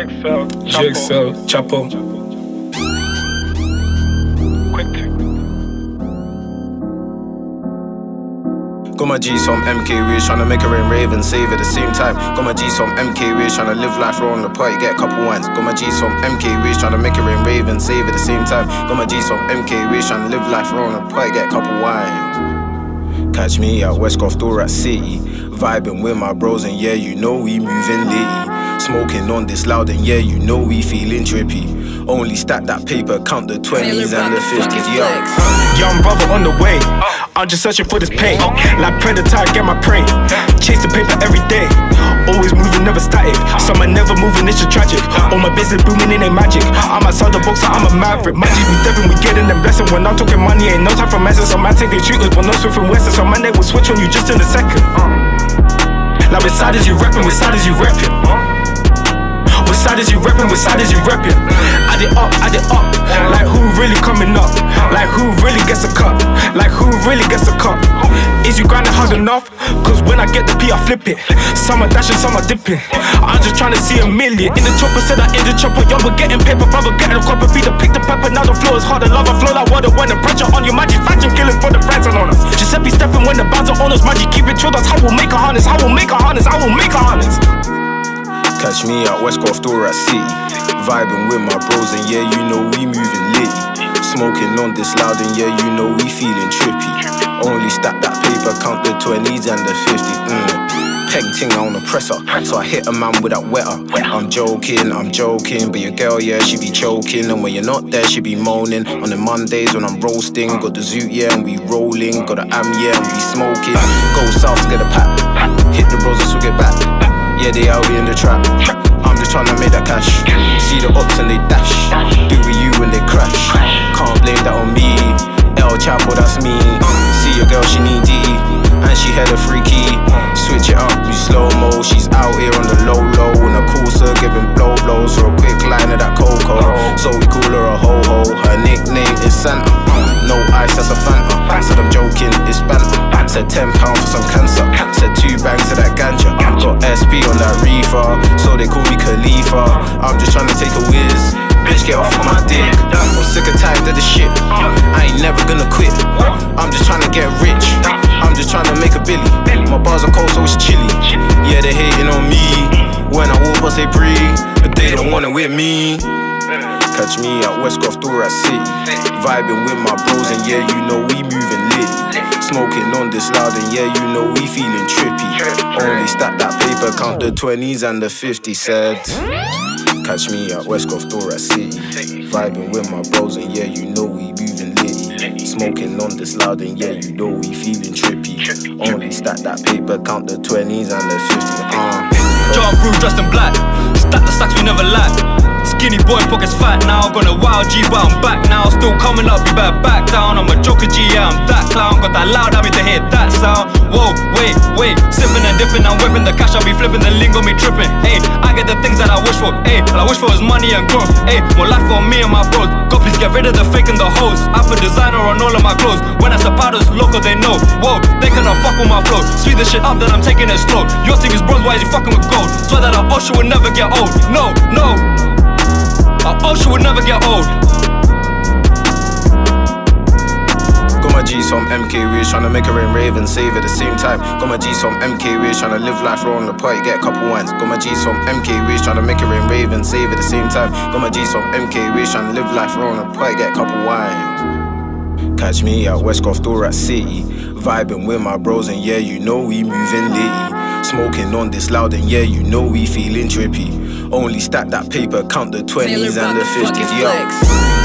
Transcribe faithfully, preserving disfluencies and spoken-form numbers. J X L, Chapo. J X L, Chapo. Got my G's from M K Rage, tryna make her in rave and save at the same time. Got my G's from M K Rage, tryna live life raw on the party, get a couple wines. Got my G's from M K Rage, tryna make her in rave and save at the same time. Got my G's from M K Rage, tryna live life raw on the party, get a couple wines. Catch me at West Coast or at City, vibing with my bros and yeah, you know we moving lately. Smoking on this loud and yeah, you know we feeling trippy. Only stack that paper, count the twenties and the fifties, yo. Young brother on the way, I'm just searching for this pain. Like predator, I get my prey, chase the paper every day. Always moving, never static, some are never moving, it's just tragic. All my business booming, it ain't magic, I'm outside the box, I'm a maverick. Magic we Devin, we getting them blessing. When I'm talking money, ain't no time for messes. So man take the shooters, but no swift and western. So man, they will switch on you just in a second. Like with side as you reppin', with side as you reppin'. What side is you reppin', what side is you reppin'? Add it up, add it up. Like who really coming up? Like who really gets a cup? Like who really gets a cup? Is you grinding hard enough? Cause when I get the P I flip it. Some are dashing, some are dipping. I'm just trying to see a million. In the chopper said I in the chopper. Y'all were getting paper, brother getting a copper. Feed the pick the pepper, now the flow is harder. Love a flow like water when the pressure on you. Magic faction killing for the brands on us. Giuseppe Steffen when the bands are on us. Magic keep it true, that's how we'll make a harness. I will make a harness, I will make a harness. Catch me at West Coast or at City, vibing with my bros and yeah, you know we moving lit. Smoking on this loud and yeah, you know we feeling trippy. Only stack that paper, count the twenties and the fifties. Mm. Peg ting on a presser, so I hit a man with that wetter. I'm joking, I'm joking, but your girl, yeah, she be choking. And when you're not there, she be moaning. On the Mondays when I'm roasting, got the zoot, yeah, and we rolling. Got the am, yeah, and we smoking. Go south to get a pack, hit the bros and so get back. Yeah, they out in the trap. I'm just tryna make that cash. See the ups and they dash. Do with you when they crash. Can't blame that on me. El Chapo, that's me. See your girl, she needy, and she had a freaky. Switch it up, you slow mo. She's out here on the low low, in a courser giving blow blows for a quick line of that cocoa. So we call her a ho ho. Her nickname is Santa. No ice, that's a Fanta. Said I'm joking, it's banter. Said ten pound for some cancer. Said two bags of that ganja. Got S P on that reefer, so they call me Khalifa. I'm just tryna take a whiz. Bitch, get off of my dick. I'm sick and tired of this shit. I ain't never gonna quit. I'm just tryna get rich. I'm just tryna make a billy. My bars are cold, so it's chilly. Yeah, they hating on me. When I walk past, they breathe, but they don't want it with me. Catch me at West Coast or at City, vibing with my bros and yeah, you know we moving lit. Smoking on this loud and yeah, you know we feeling trippy. Only stack that paper, count the twenties and the fifties. Said, catch me at West Coast or at City, vibing with my bros and yeah, you know we moving lit. Smoking on this loud and yeah, you know we feeling trippy. Only stack that paper, count the twenties and the fifties. Uh, Jar crew dressed in black, stack the stacks we never lack. Skinny boy, pockets fat now. Gonna wild G, but I'm back now. Still coming up, you better back down. I'm a joker G, yeah, I'm that clown. Got that loud, I mean to hear that sound. Whoa, wait, wait, sipping and dipping. I'm whipping the cash, I'll be flipping the lingo, me tripping. Ayy, I get the things that I wish for. Ayy, all I wish for is money and growth. Ayy, more life for me and my bros. God, please get rid of the fake and the hoes. I put designer on all of my clothes. When I step out, it's local, they know. Whoa, they cannot fuck with my flow. Sweet the shit up, then I'm taking it slow. Your team is bronze, why is you fucking with gold? Swear that our ocean will never get old. No, no. Our ocean would never get old. Got my G's from M K Rage, tryna make her in rave and save at the same time. Got my G's from M K Rage, tryna live life raw on the party, get a couple wines. Got my G's from M K Rage, tryna make her in rave and save at the same time. Got my G's from M K Rage, tryna live life raw on the party, get a couple wines. Catch me at West Coast or at City, vibing with my bros and yeah, you know we moving lit. Smoking on this loud and yeah, you know we feeling trippy. Only stack that paper, count the twenties and the fifties, yo.